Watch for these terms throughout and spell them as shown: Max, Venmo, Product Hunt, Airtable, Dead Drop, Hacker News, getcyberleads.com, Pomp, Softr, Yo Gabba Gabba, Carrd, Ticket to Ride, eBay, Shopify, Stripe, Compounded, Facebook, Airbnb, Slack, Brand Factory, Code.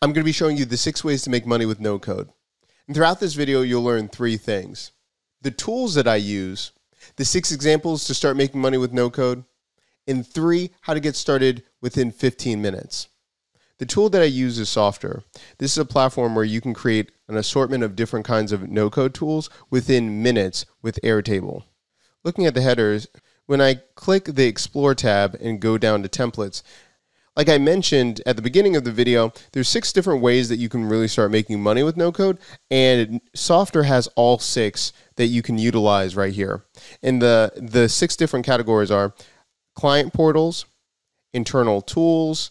I'm going to be showing you the 6 ways to make money with no code. And throughout this video, you'll learn 3 things: the tools that I use, the 6 examples to start making money with no code, and 3, how to get started within 15 minutes. The tool that I use is Softr. This is a platform where you can create an assortment of different kinds of no-code tools within minutes with Airtable. Looking at the headers, when I click the Explore tab and go down to Templates, like I mentioned at the beginning of the video, there's 6 different ways that you can really start making money with no-code, and Softr has all 6 that you can utilize right here. And the 6 different categories are client portals, internal tools,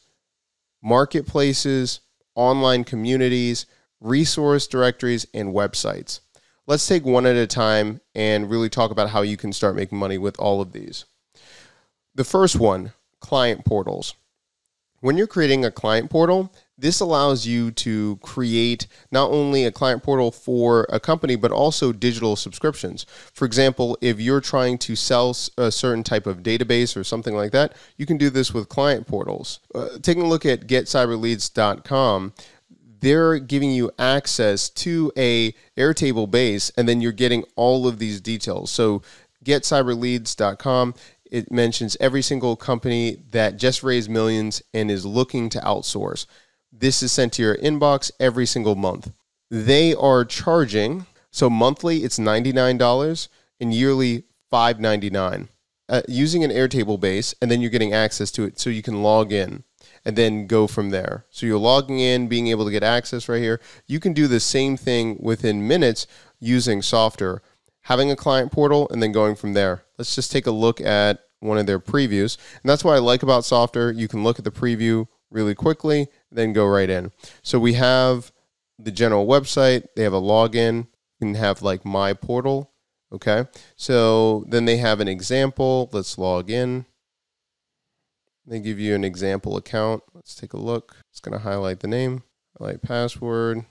marketplaces, online communities, resource directories, and websites. Let's take one at a time and really talk about how you can start making money with all of these. The first one, client portals. When you're creating a client portal, this allows you to create not only a client portal for a company, but also digital subscriptions. For example, if you're trying to sell a certain type of database or something like that, you can do this with client portals. Taking a look at getcyberleads.com, they're giving you access to an Airtable base, and then you're getting all of these details. So getcyberleads.com, it mentions every single company that just raised millions and is looking to outsource. This is sent to your inbox every single month. They are charging, so monthly it's $99 and yearly $5.99. Using an Airtable base, and then you're getting access to it so you can log in and then go from there. So you're logging in, being able to get access right here. You can do the same thing within minutes using Softr, having a client portal and then going from there. Let's just take a look at one of their previews. And that's what I like about Softr. You can look at the preview really quickly, then go right in. So we have the general website, they have a login, you can have like my portal, okay? So then they have an example, let's log in. They give you an example account, let's take a look. It's gonna highlight the name, highlight password,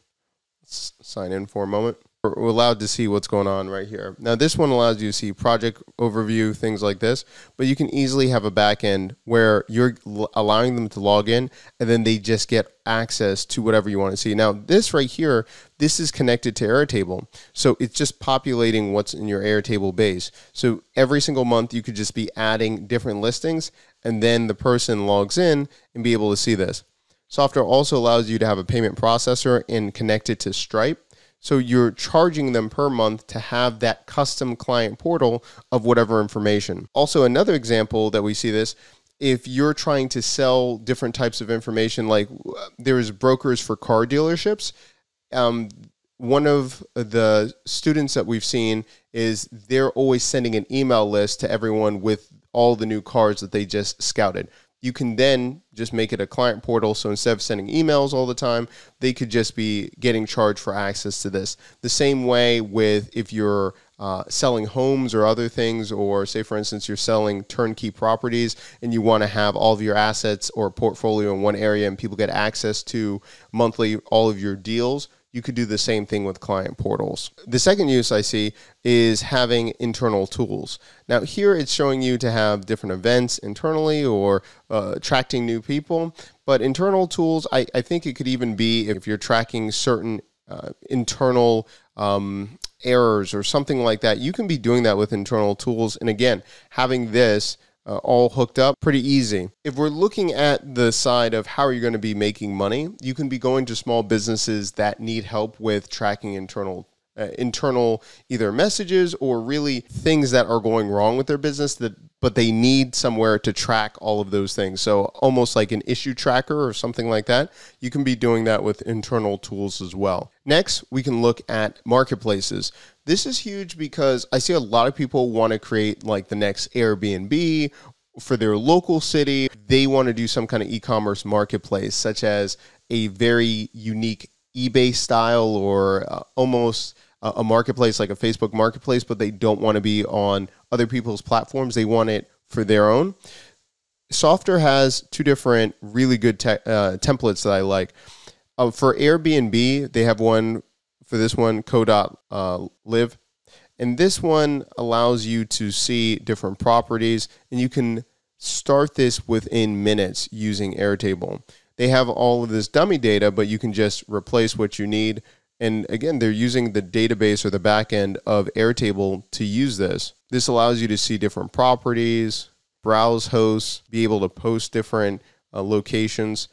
let's sign in for a moment. We're allowed to see what's going on right here. Now this one allows you to see project overview, things like this, but you can easily have a back end where you're allowing them to log in and then they just get access to whatever you want to see. Now this right here, this is connected to Airtable. So it's just populating what's in your Airtable base. So every single month you could just be adding different listings and then the person logs in and be able to see this. Softr also allows you to have a payment processor and connect it to Stripe. So you're charging them per month to have that custom client portal of whatever information. Also, another example that we see this, if you're trying to sell different types of information, like there is brokers for car dealerships. One of the students that we've seen is they're always sending an email list to everyone with all the new cars that they just scouted. You can then just make it a client portal. So instead of sending emails all the time, they could just be getting charged for access to this. The same way with if you're selling homes or other things, or say, for instance, you're selling turnkey properties and you want to have all of your assets or portfolio in one area and people get access to monthly all of your deals. You could do the same thing with client portals. The second use I see is having internal tools. Now here it's showing you to have different events internally or attracting new people, but internal tools, I think it could even be if you're tracking certain internal errors or something like that. You can be doing that with internal tools. And again, having this all hooked up, pretty easy. If we're looking at the side of how are you going to be making money, you can be going to small businesses that need help with tracking internal either messages or really things that are going wrong with their business, but they need somewhere to track all of those things. So almost like an issue tracker or something like that. You can be doing that with internal tools as well. Next, we can look at marketplaces. This is huge because I see a lot of people want to create like the next Airbnb for their local city. They want to do some kind of e-commerce marketplace, such as a very unique eBay style or almost a marketplace like a Facebook marketplace, but they don't want to be on other people's platforms. They want it for their own. Softr has 2 different really good templates that I like. For Airbnb, they have one. For this one, code.live. And this one allows you to see different properties, and you can start this within minutes using Airtable. they have all of this dummy data, but you can just replace what you need. And again, they're using the database or the back end of Airtable to use this. This allows you to see different properties, browse hosts, be able to post different locations,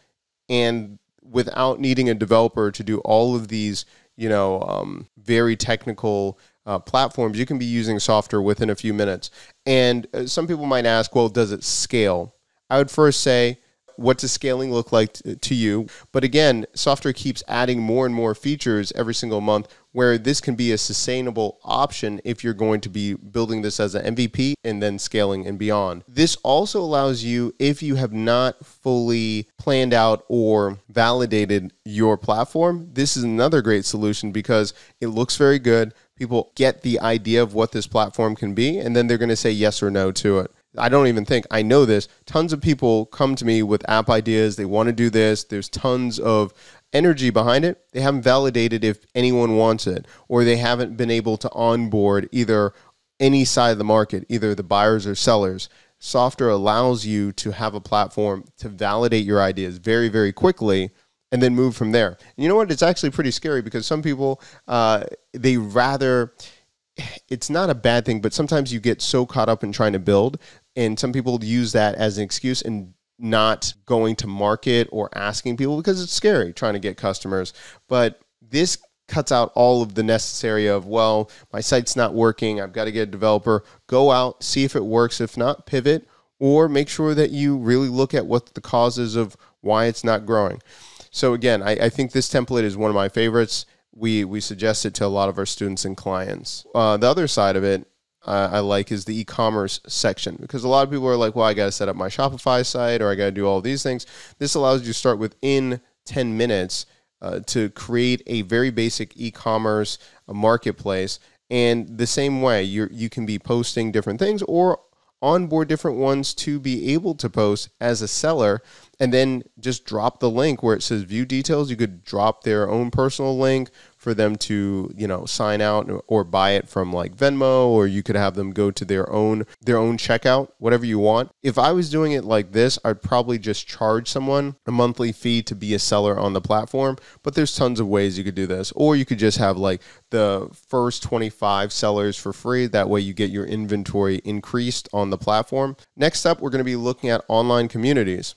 and without needing a developer to do all of these, very technical platforms, you can be using Softr within a few minutes. And some people might ask, well, does it scale? I would first say, what does scaling look like to you? But again, Softr keeps adding more and more features every single month where this can be a sustainable option if you're going to be building this as an MVP and then scaling and beyond. This also allows you, if you have not fully planned out or validated your platform, this is another great solution because it looks very good. People get the idea of what this platform can be, and then they're going to say yes or no to it. I don't even think, I know this, tons of people come to me with app ideas, they want to do this, there's tons of energy behind it, they haven't validated if anyone wants it, or they haven't been able to onboard either any side of the market, either the buyers or sellers. Softr allows you to have a platform to validate your ideas very, very quickly, and then move from there. And you know what, it's actually pretty scary because some people, it's not a bad thing, but sometimes you get so caught up in trying to build, and some people use that as an excuse and not going to market or asking people because it's scary trying to get customers. But this cuts out all of the necessary of, well, my site's not working, I've got to get a developer. Go out, see if it works. If not, pivot, or make sure that you really look at what the causes of why it's not growing. So again, I think this template is one of my favorites. We suggest it to a lot of our students and clients. The other side of it I like is the e-commerce section, because a lot of people are like, well, I got to set up my Shopify site, or I got to do all these things. This allows you to start within 10 minutes to create a very basic e-commerce marketplace. And the same way, you can be posting different things or onboard different ones to be able to post as a seller, and then just drop the link where it says view details. You could drop their own personal link for them to, sign out or buy it from like Venmo, or you could have them go to their own checkout, whatever you want. If I was doing it like this, I'd probably just charge someone a monthly fee to be a seller on the platform, but there's tons of ways you could do this. Or you could just have like the first 25 sellers for free. That way you get your inventory increased on the platform. Next up, we're going to be looking at online communities.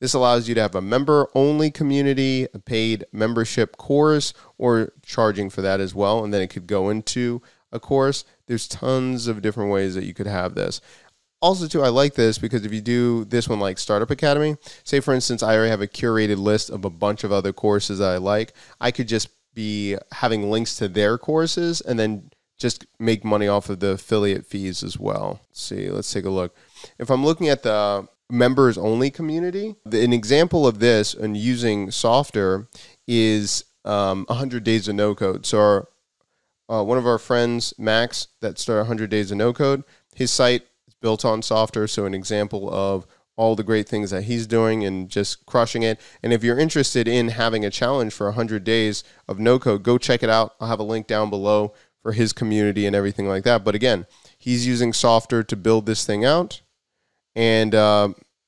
This allows you to have a member-only community, a paid membership course, or charging for that as well, and then it could go into a course. There's tons of different ways that you could have this. Also, too, I like this because if you do this one like Startup Academy, say, for instance, I already have a curated list of a bunch of other courses that I like. I could just be having links to their courses and then just make money off of the affiliate fees as well. Let's see, let's take a look. If I'm looking at the members only community, an example of this and using Softr is 100 days of no code. So one of our friends, Max, that started 100 days of no code, his site is built on Softr. So an example of all the great things that he's doing and just crushing it. And if you're interested in having a challenge for 100 days of no code, go check it out. I'll have a link down below for his community and everything like that. But again, he's using Softr to build this thing out. And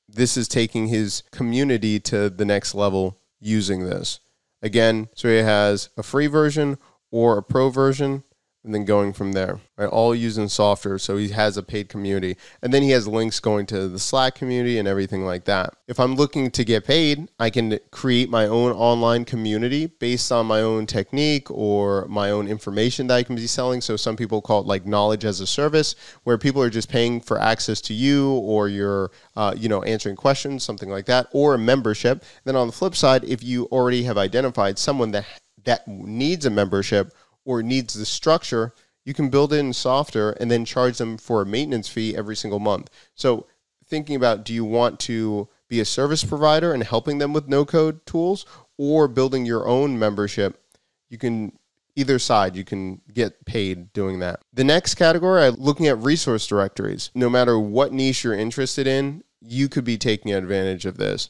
this is taking his community to the next level using this. Again, so he has a free version or a pro version, and then going from there, right? All using Softr, so he has a paid community. And then he has links going to the Slack community and everything like that. If I'm looking to get paid, I can create my own online community based on my own technique or my own information that I can be selling. So some people call it like knowledge as a service, where people are just paying for access to you or your, answering questions, something like that, or a membership. Then on the flip side, if you already have identified someone that needs a membership or needs the structure, you can build it in Softr and then charge them for a maintenance fee every single month. So thinking about, do you want to be a service provider and helping them with no-code tools, or building your own membership? You can, either side, you can get paid doing that. The next category, I'm looking at resource directories. No matter what niche you're interested in, you could be taking advantage of this.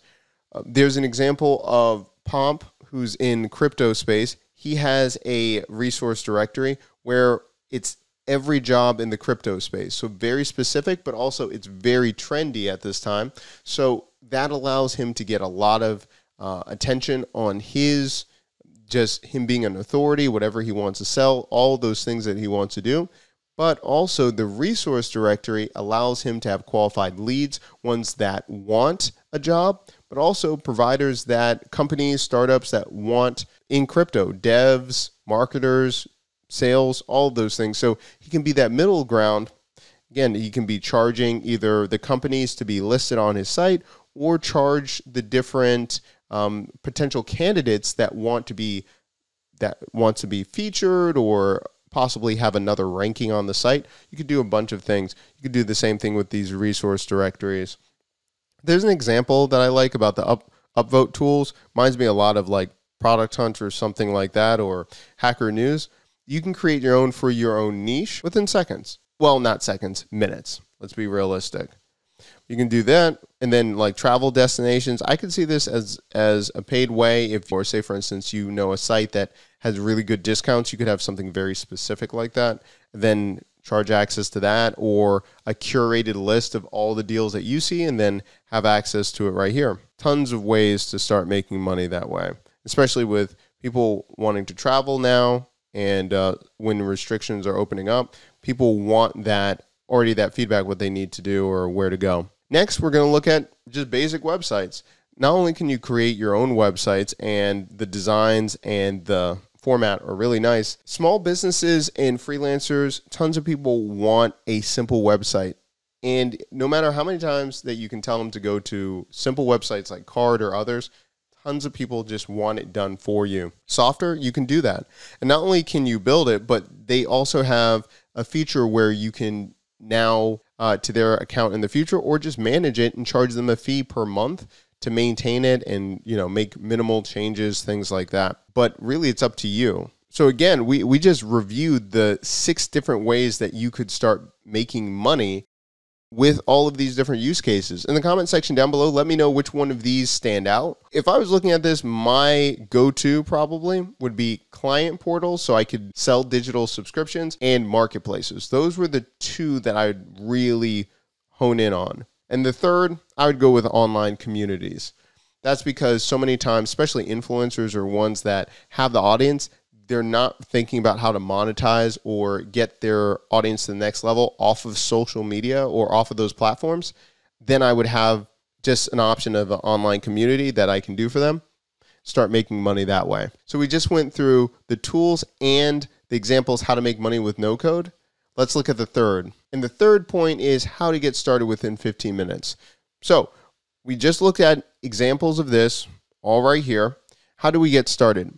There's an example of Pomp, who's in crypto space. He has a resource directory where it's every job in the crypto space. So very specific, but also it's very trendy at this time. So that allows him to get a lot of attention on his, just him being an authority, whatever he wants to sell, all those things that he wants to do. But also the resource directory allows him to have qualified leads, ones that want a job, but also providers that, companies, startups that want in crypto, devs, marketers, sales, all those things. So he can be that middle ground. Again, he can be charging either the companies to be listed on his site or charge the different potential candidates that want to be featured or possibly have another ranking on the site. You could do a bunch of things. You could do the same thing with these resource directories. There's an example that I like about the upvote tools. Reminds me a lot of like Product Hunt or something like that, or Hacker News. You can create your own for your own niche within seconds. Well, not seconds, minutes. Let's be realistic. You can do that, and then like travel destinations. I could see this as a paid way. If, or say, for instance, you know a site that has really good discounts, you could have something very specific like that, then charge access to that, or a curated list of all the deals that you see, and then have access to it right here. Tons of ways to start making money that way, especially with people wanting to travel now, and when restrictions are opening up, people want that already, that feedback, what they need to do or where to go. Next, we're going to look at just basic websites. Not only can you create your own websites, and the designs and the format are really nice. Small businesses and freelancers, tons of people want a simple website. And no matter how many times that you can tell them to go to simple websites like Carrd or others, tons of people just want it done for you. Softr, you can do that. And not only can you build it, but they also have a feature where you can now to their account in the future, or just manage it and charge them a fee per month to maintain it and, you know, make minimal changes, things like that. But really, it's up to you. So again, we just reviewed the 6 different ways that you could start making money with all of these different use cases. In the comment section down below, let me know which one of these stand out. If I was looking at this, my go-to probably would be client portals, so I could sell digital subscriptions, and marketplaces. Those were the 2 that I would really hone in on. And the 3rd, I would go with online communities. That's because so many times, especially influencers or ones that have the audience, they're not thinking about how to monetize or get their audience to the next level off of social media or off of those platforms. Then I would have just an option of an online community that I can do for them, start making money that way. So we just went through the tools and the examples how to make money with no code. Let's look at the 3rd. And the 3rd point is how to get started within 15 minutes. So we just looked at examples of this all right here. How do we get started?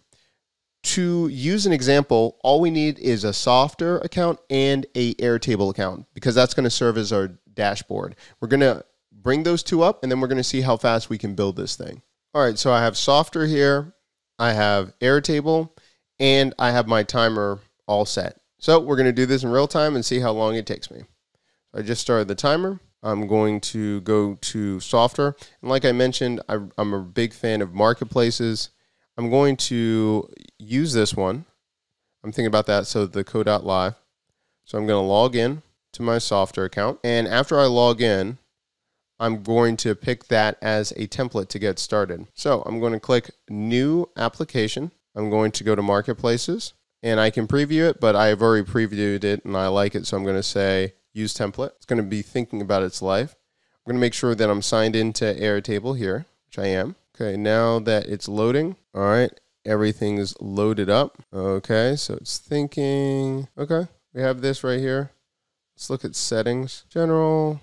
To use an example, all we need is a Softr account and a Airtable account, because that's going to serve as our dashboard. We're going to bring those 2 up, and then we're going to see how fast we can build this thing. All right, so I have Softr here, I have Airtable, and I have my timer all set. So we're going to do this in real time and see how long it takes me. So I just started the timer. I'm going to go to Softr. And like I mentioned, I'm a big fan of marketplaces. I'm going to use this one. I'm thinking about that, so the code.live. So I'm going to log in to my Softr account. And after I log in, I'm going to pick that as a template to get started. So I'm going to click New Application. I'm going to go to Marketplaces. And I can preview it, but I have already previewed it, and I like it, so I'm going to say Use Template. It's going to be thinking about its life. I'm going to make sure that I'm signed into Airtable here, which I am. Okay, now that it's loading, all right, everything is loaded up. Okay, so it's thinking, okay, we have this right here. Let's look at settings, general.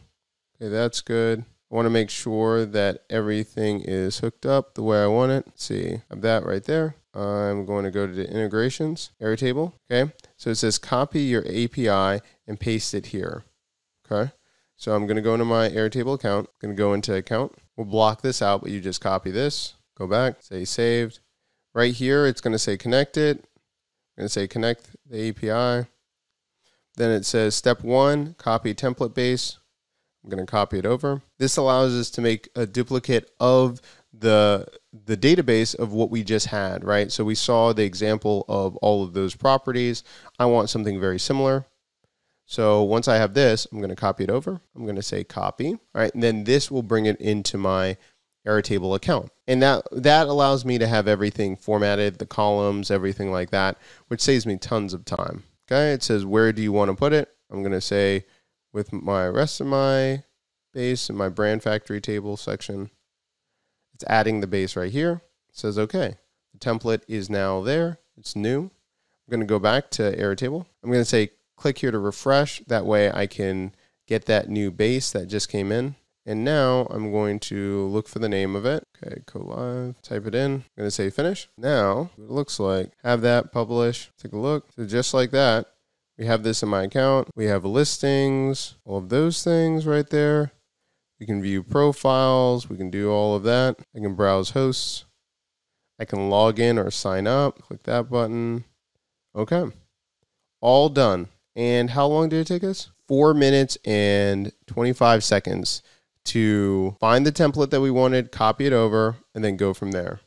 Okay, that's good. I want to make sure that everything is hooked up the way I want it. Let's see, I have that right there. I'm going to go to the integrations, Airtable. Okay, so it says copy your API and paste it here. Okay, so I'm going to go into my Airtable account. I'm going to go into account. We'll block this out, but you just copy this, go back, say saved. Right here, it's going to say connect it. I'm going to say connect the API. Then it says step 1, copy template base. I'm going to copy it over. This allows us to make a duplicate of the database of what we just had, right? So we saw the example of all of those properties. I want something very similar. So once I have this, I'm going to copy it over. I'm going to say copy. All right, and then this will bring it into my Airtable account. And that allows me to have everything formatted, the columns, everything like that, which saves me tons of time. Okay, it says, where do you want to put it? I'm going to say with my rest of my base and my Brand Factory table section. It's adding the base right here. It says, okay, the template is now there. It's new. I'm going to go back to Airtable. I'm going to say, click here to refresh. That way I can get that new base that just came in. And now I'm going to look for the name of it. Okay, go live, type it in. I'm gonna say finish. Now it looks like, have that, publish, take a look. So just like that, we have this in my account. We have listings, all of those things right there. We can view profiles, we can do all of that. I can browse hosts. I can log in or sign up, click that button. Okay, all done. And how long did it take us? 4 minutes and 25 seconds. To find the template that we wanted, copy it over, and then go from there.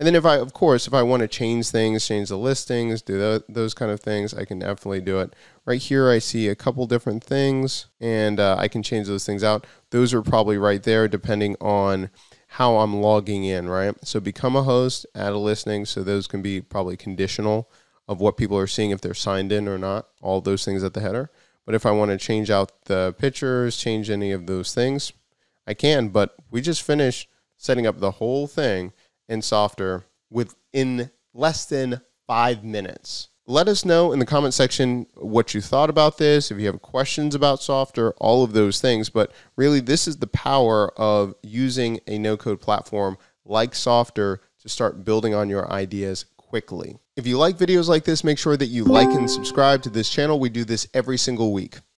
And then if I want to change things, change the listings, do those kind of things, I can definitely do it. Right here, I see a couple different things, and I can change those things out. Those are probably right there, depending on how I'm logging in, right? So become a host, add a listing, so those can be probably conditional of what people are seeing, if they're signed in or not, all those things at the header. But if I want to change out the pictures, change any of those things, I can, but we just finished setting up the whole thing in Softr within less than 5 minutes. Let us know in the comment section what you thought about this, if you have questions about Softr, all of those things. But really, this is the power of using a no-code platform like Softr to start building on your ideas quickly. If you like videos like this, make sure that you like and subscribe to this channel. We do this every single week.